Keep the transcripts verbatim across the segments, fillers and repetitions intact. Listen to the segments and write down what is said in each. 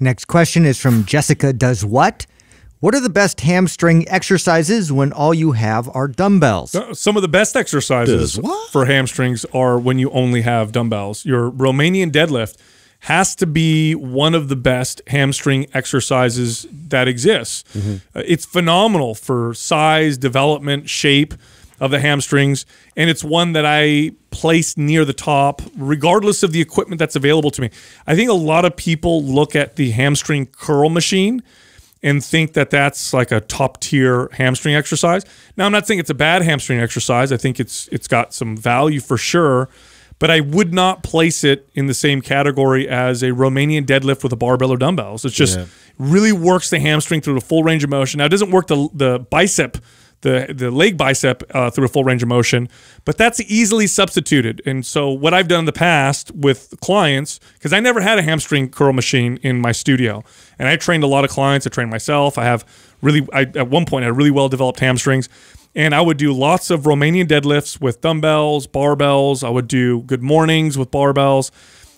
Next question is from Jessica Does What? What are the best hamstring exercises when all you have are dumbbells? Some of the best exercises for hamstrings are when you only have dumbbells. Your Romanian deadlift has to be one of the best hamstring exercises that exists. Mm-hmm. It's phenomenal for size, development, shape of the hamstrings, and it's one that I place near the top regardless of the equipment that's available to me. I think a lot of people look at the hamstring curl machine and think that that's like a top tier hamstring exercise. Now, I'm not saying it's a bad hamstring exercise. I think it's it's got some value for sure, but I would not place it in the same category as a Romanian deadlift with a barbell or dumbbells. It's just yeah. really works the hamstring through the full range of motion. Now, it doesn't work the the bicep, the the leg bicep uh, through a full range of motion, but that's easily substituted. And so what I've done in the past with clients, because I never had a hamstring curl machine in my studio, and I trained a lot of clients, I trained myself, I have really, I, at one point I had really well-developed hamstrings, and I would do lots of Romanian deadlifts with dumbbells, barbells, I would do good mornings with barbells,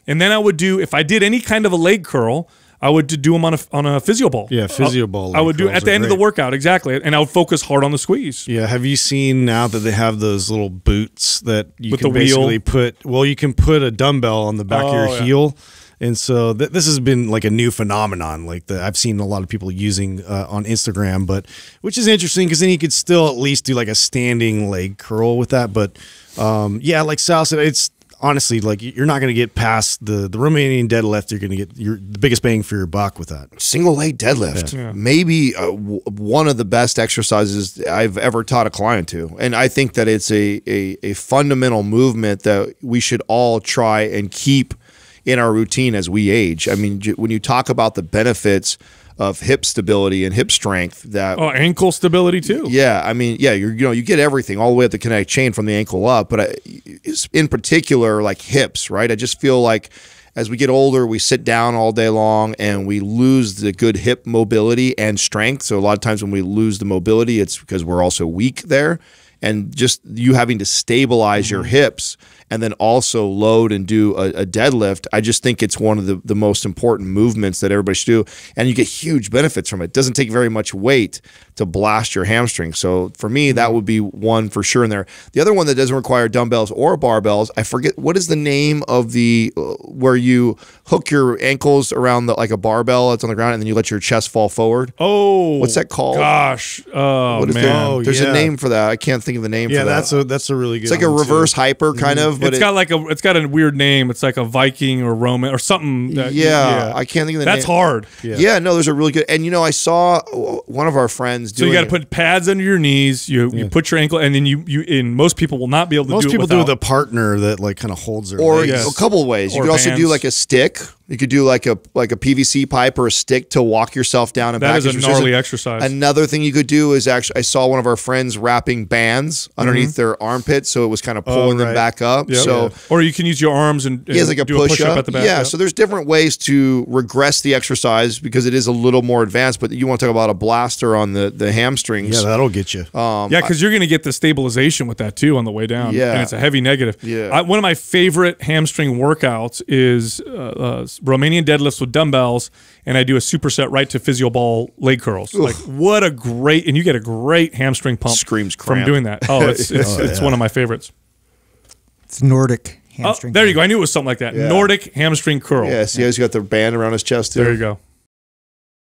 and then I would do, if I did any kind of a leg curl, I would do them on a, on a physio ball. Yeah, physio ball. I would do at the end of the workout, exactly. And I would focus hard on the squeeze. Yeah, have you seen now that they have those little boots that you can basically put, well, you can put a dumbbell on the back of your heel. And so th this has been like a new phenomenon, like the, I've seen a lot of people using uh, on Instagram, but which is interesting because then you could still at least do like a standing leg curl with that. But um, yeah, like Sal said, it's, honestly, like you're not going to get past the the Romanian deadlift. You're going to get your the biggest bang for your buck with that single leg deadlift. Yeah. Yeah. Maybe uh, w one of the best exercises I've ever taught a client to, and I think that it's a, a a fundamental movement that we should all try and keep in our routine as we age. I mean, when you talk about the benefits of hip stability and hip strength, that oh, ankle stability too. Yeah, I mean, yeah, you you know, you get everything all the way up the kinetic chain from the ankle up, but I, in particular, like hips, right? I just feel like as we get older, we sit down all day long and we lose the good hip mobility and strength. So a lot of times when we lose the mobility, it's because we're also weak there. And just you having to stabilize your hips and then also load and do a, a deadlift, I just think it's one of the, the most important movements that everybody should do. And you get huge benefits from it. It doesn't take very much weight to blast your hamstring. So for me, that would be one for sure in there. The other one that doesn't require dumbbells or barbells, I forget, what is the name of the, uh, where you hook your ankles around the, like a barbell that's on the ground and then you let your chest fall forward? Oh. What's that called? Gosh. Oh, what is man. That? Oh, There's yeah. a name for that. I can't think of the name yeah, for that. Yeah, that's a, that's a really good It's like a reverse too. hyper kind mm-hmm. of. But it's it, got like a, it's got a weird name. It's like a Viking or Roman or something. That, yeah, yeah, I can't think of the That's name. That's hard. Yeah. yeah, no, there's a really good, and you know, I saw one of our friends doing. So you got to put pads under your knees. You yeah. you put your ankle, and then you you. And most people will not be able to. Most do it people without. do with a partner that like kind of holds their. Or yes. a couple of ways. You or could also bands. do like a stick. You could do like a like a P V C pipe or a stick to walk yourself down and that back. That is a gnarly exercise. Another thing you could do is actually, I saw one of our friends wrapping bands underneath mm-hmm. their armpits, so it was kind of pulling oh, right. them back up. Yep. So, yeah. Or you can use your arms and, and he has like a do push a push-up up. at the back. Yeah, up. so there's different ways to regress the exercise because it is a little more advanced, but you want to talk about a blaster on the, the hamstrings. Yeah, that'll get you. Um, yeah, because you're going to get the stabilization with that too on the way down. Yeah. And it's a heavy negative. Yeah. I, one of my favorite hamstring workouts is... Uh, uh, Romanian deadlifts with dumbbells, and I do a superset right to physio ball leg curls. Oof. Like what a great, and you get a great hamstring pump. Screams cramp. From doing that. Oh, it's it's, oh, it's yeah. one of my favorites. It's Nordic hamstring. Oh, there curl. you go. I knew it was something like that. Yeah. Nordic hamstring curl. Yes, yeah, so he's got the band around his chest too. There you go.